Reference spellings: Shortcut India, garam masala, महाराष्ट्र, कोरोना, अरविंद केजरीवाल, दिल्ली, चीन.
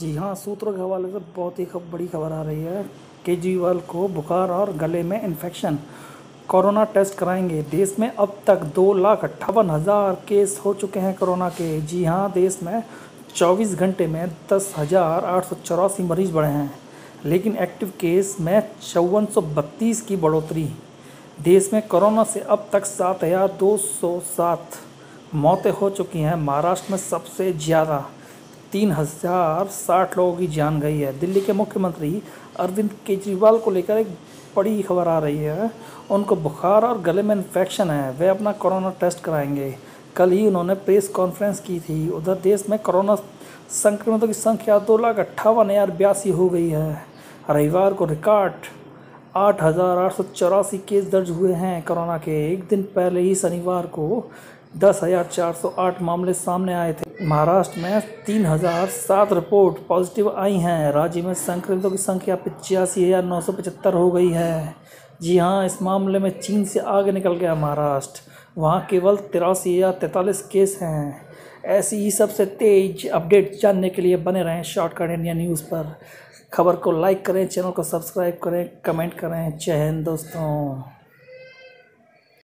जी हाँ, सूत्रों के हवाले से बहुत ही बड़ी खबर आ रही है। केजरीवाल को बुखार और गले में इन्फेक्शन, कोरोना टेस्ट कराएंगे। देश में अब तक 2,58,000 केस हो चुके हैं कोरोना के। जी हाँ, देश में 24 घंटे में 10,884 मरीज बढ़े हैं, लेकिन एक्टिव केस में 5,432 की बढ़ोतरी। देश में कोरोना से अब तक 7,207 मौतें हो चुकी हैं। महाराष्ट्र में सबसे ज़्यादा 3,060 लोगों की जान गई है। दिल्ली के मुख्यमंत्री अरविंद केजरीवाल को लेकर एक बड़ी खबर आ रही है। उनको बुखार और गले में इन्फेक्शन है, वे अपना कोरोना टेस्ट कराएंगे। कल ही उन्होंने प्रेस कॉन्फ्रेंस की थी। उधर देश में कोरोना संक्रमितों की संख्या 2,58,082 हो गई है। रविवार को रिकॉर्ड 8,884 केस दर्ज हुए हैं कोरोना के। एक दिन पहले ही शनिवार को 10,408 मामले सामने आए थे। महाराष्ट्र में 3,007 रिपोर्ट पॉजिटिव आई हैं। राज्य में संक्रमितों की संख्या 85,975 हो गई है। जी हाँ, इस मामले में चीन से आगे निकल गया महाराष्ट्र। वहाँ केवल 83,043 केस हैं। ऐसी ही सबसे तेज अपडेट जानने के लिए बने रहें शॉर्टकट इंडिया न्यूज़ पर। खबर को लाइक करें, चैनल को सब्सक्राइब करें, कमेंट करें। जय हिंद दोस्तों।